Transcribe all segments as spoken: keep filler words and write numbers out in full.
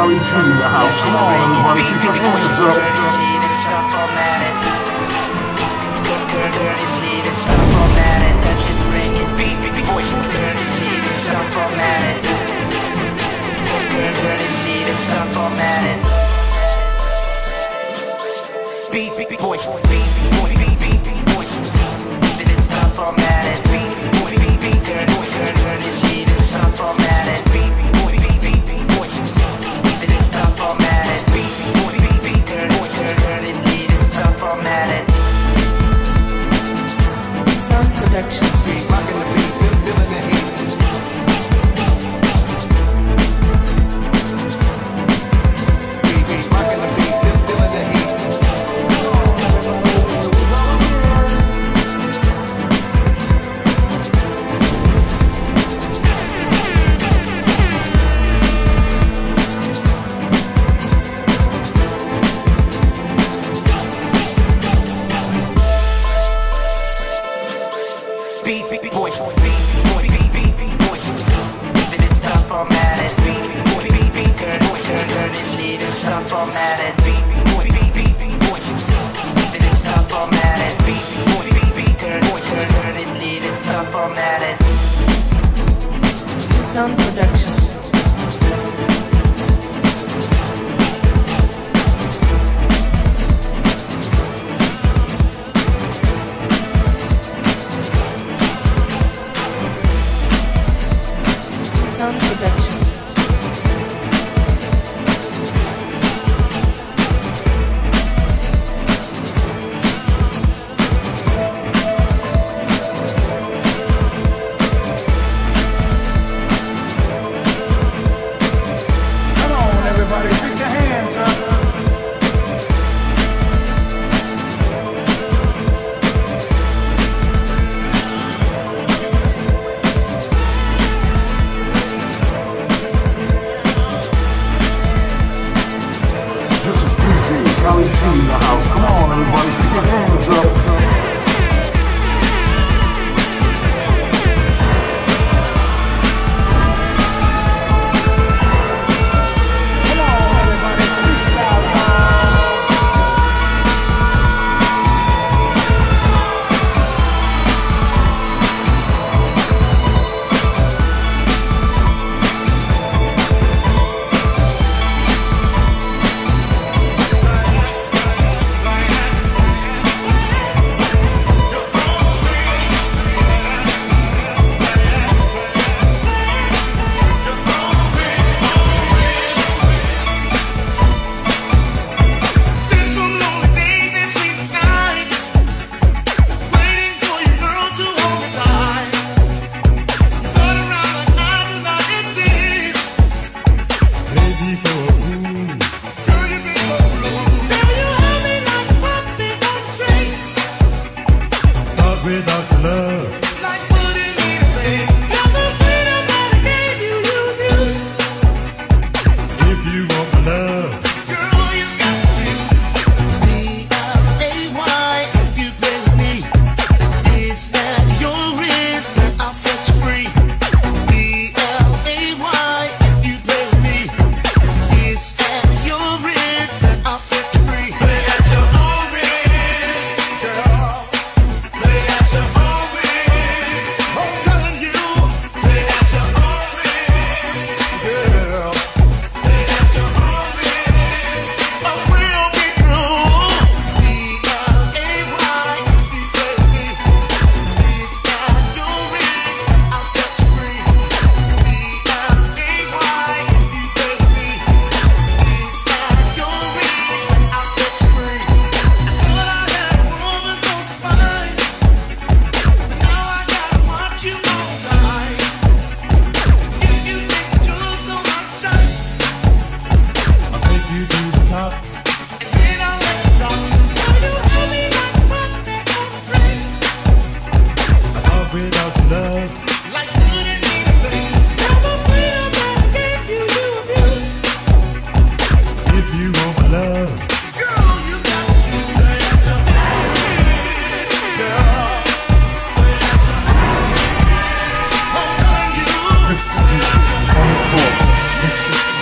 Gary G in the house. Come on, everybody, keep your hands up. Beat, beat, beat, boys, beat, beat, beat, beat, beat, boys. Leave it and stop formatted. Beat, beat, beat, beat, turn, turn, turn it. Leave it and stop formatted. Beat, beat, beat, beat, beat, boys. Leave it and stop formatted. Beat, beat, beat, beat, turn, turn, turn it. Leave it and stop formatted. Sound production. Beat, rockin' the beat, feelin' the heat.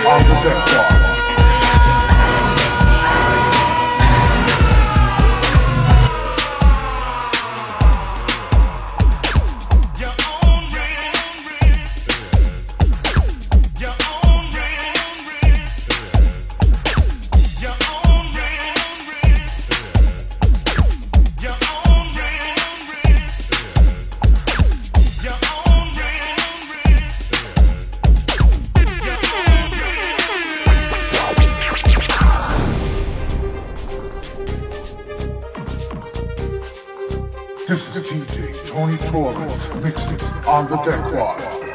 On the deck. This is D J Tony Torres mixing on the deck wire.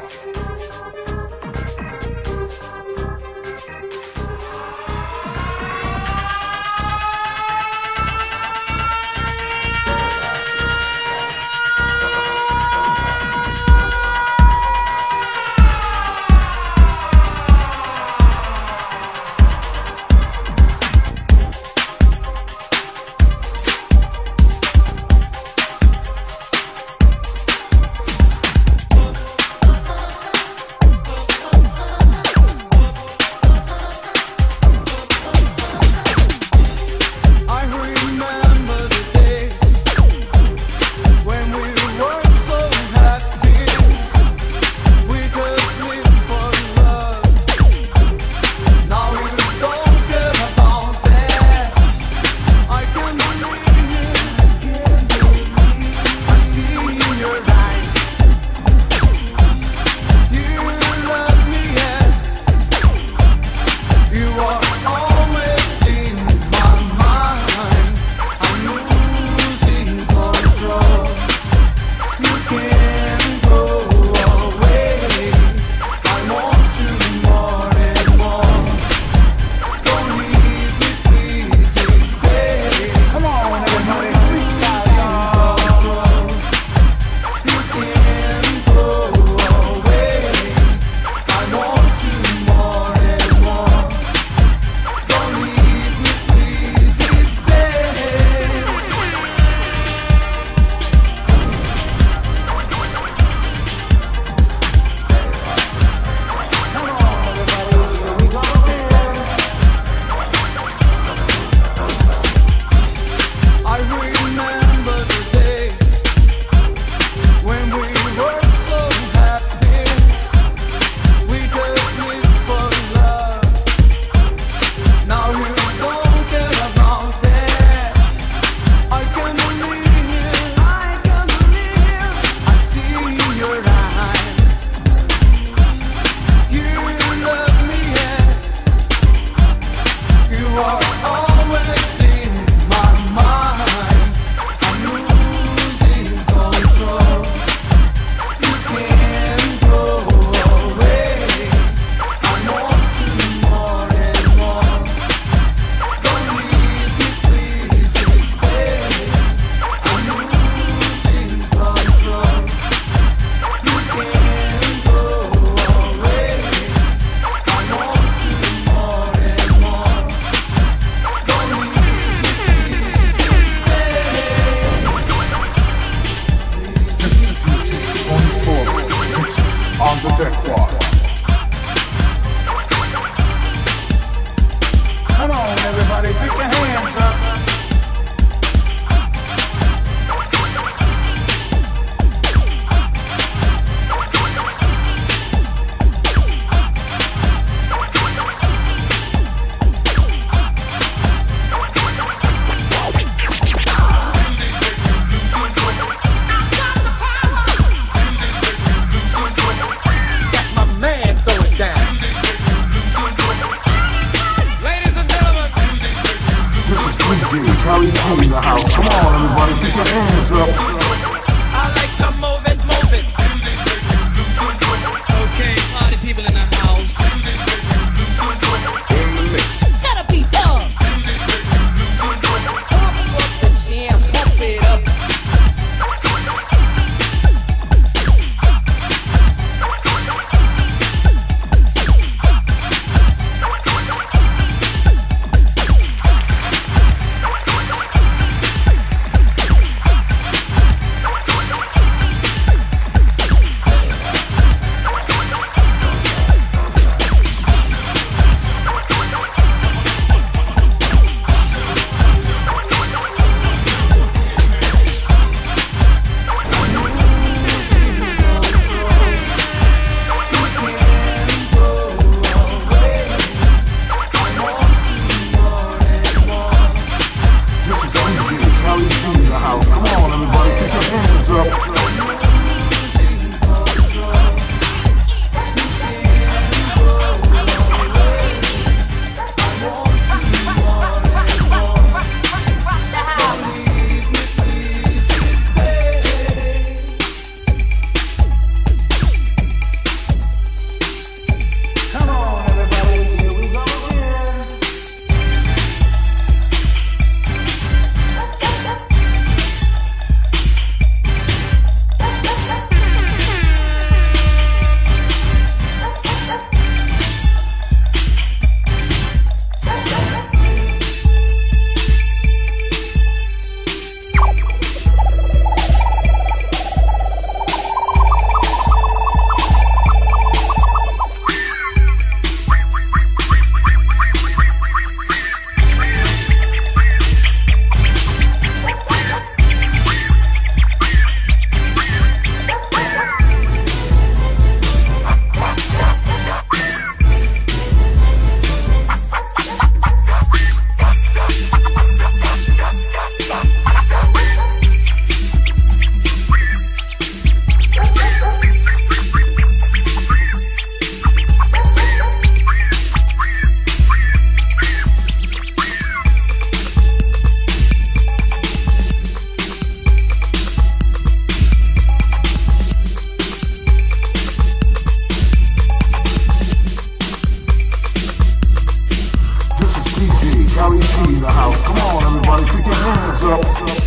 Gary T in the house. Come on, everybody, pick your hands up.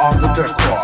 on the deck bar.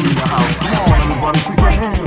House. Come on, everybody, keep your hands.